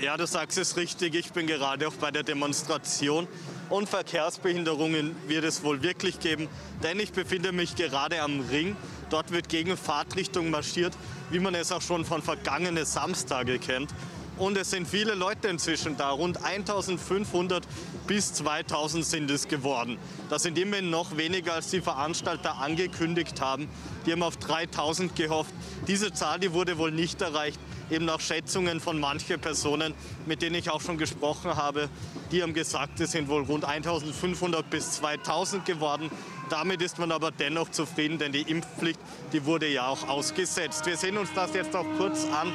Ja, du sagst es richtig. Ich bin gerade auch bei der Demonstration. Und Verkehrsbehinderungen wird es wohl wirklich geben, denn ich befinde mich gerade am Ring. Dort wird gegen Fahrtrichtung marschiert, wie man es auch schon von vergangenen Samstagen kennt. Und es sind viele Leute inzwischen da. Rund 1.500 bis 2.000 sind es geworden. Das sind immerhin noch weniger, als die Veranstalter angekündigt haben. Die haben auf 3.000 gehofft. Diese Zahl, die wurde wohl nicht erreicht. Eben nach Schätzungen von manchen Personen, mit denen ich auch schon gesprochen habe, die haben gesagt, es sind wohl rund 1.500 bis 2.000 geworden. Damit ist man aber dennoch zufrieden, denn die Impfpflicht, die wurde ja auch ausgesetzt. Wir sehen uns das jetzt auch kurz an.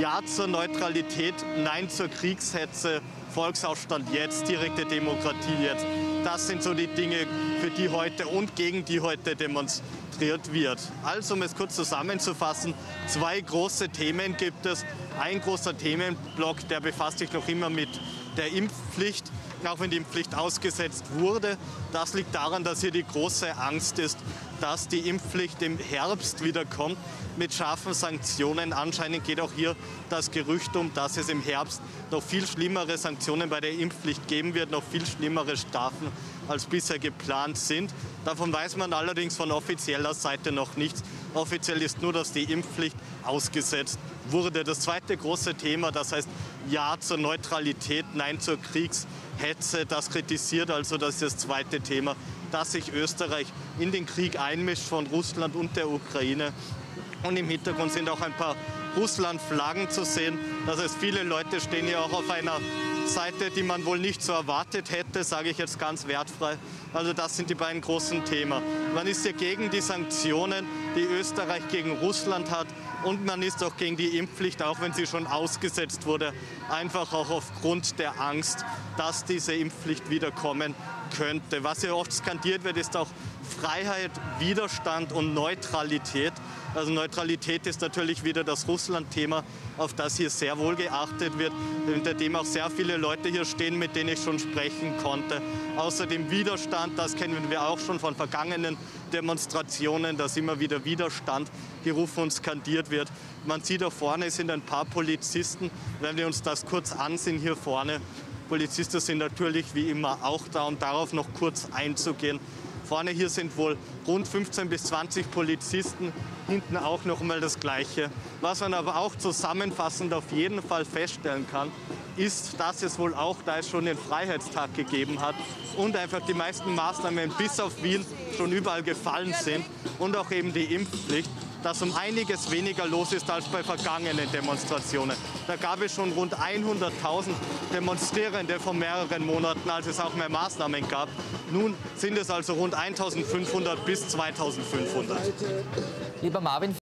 Ja zur Neutralität, Nein zur Kriegshetze, Volksaufstand jetzt, direkte Demokratie jetzt. Das sind so die Dinge, für die heute und gegen die heute demonstriert wird. Also, um es kurz zusammenzufassen, zwei große Themen gibt es. Ein großer Themenblock, der befasst sich noch immer mit der Impfpflicht, auch wenn die Impfpflicht ausgesetzt wurde. Das liegt daran, dass hier die große Angst ist, dass die Impfpflicht im Herbst wiederkommt mit scharfen Sanktionen. Anscheinend geht auch hier das Gerücht um, dass es im Herbst noch viel schlimmere Sanktionen bei der Impfpflicht geben wird, noch viel schlimmere Strafen als bisher geplant sind. Davon weiß man allerdings von offizieller Seite noch nichts. Offiziell ist nur, dass die Impfpflicht ausgesetzt wurde. Das zweite große Thema, das heißt Ja zur Neutralität, Nein zur Kriegshetze, das kritisiert also, das ist das zweite Thema, dass sich Österreich in den Krieg einmischt von Russland und der Ukraine. Und im Hintergrund sind auch ein paar Russland-Flaggen zu sehen. Das heißt, viele Leute stehen hier auch auf einer Seite, die man wohl nicht so erwartet hätte, sage ich jetzt ganz wertfrei. Also das sind die beiden großen Themen. Man ist hier gegen die Sanktionen, die Österreich gegen Russland hat. Und man ist auch gegen die Impfpflicht, auch wenn sie schon ausgesetzt wurde, einfach auch aufgrund der Angst, dass diese Impfpflicht wiederkommen könnte. Was hier oft skandiert wird, ist auch Freiheit, Widerstand und Neutralität. Also Neutralität ist natürlich wieder das Russland-Thema, auf das hier sehr wohl geachtet wird, hinter dem auch sehr viele Leute hier stehen, mit denen ich schon sprechen konnte. Außerdem Widerstand, das kennen wir auch schon von vergangenen Demonstrationen, dass immer wieder Widerstand gerufen und skandiert wird. Man sieht da vorne sind ein paar Polizisten, wenn wir uns das kurz ansehen hier vorne. Polizisten sind natürlich wie immer auch da, um darauf noch kurz einzugehen. Vorne hier sind wohl rund 15 bis 20 Polizisten, hinten auch noch mal das Gleiche. Was man aber auch zusammenfassend auf jeden Fall feststellen kann, ist, dass es wohl auch, da es schon den Freiheitstag gegeben hat und einfach die meisten Maßnahmen bis auf Wien schon überall gefallen sind und auch eben die Impfpflicht, dass um einiges weniger los ist als bei vergangenen Demonstrationen. Da gab es schon rund 100.000 Demonstrierende vor mehreren Monaten, als es auch mehr Maßnahmen gab. Nun sind es also rund 1.500 bis 2.500. Lieber Marvin.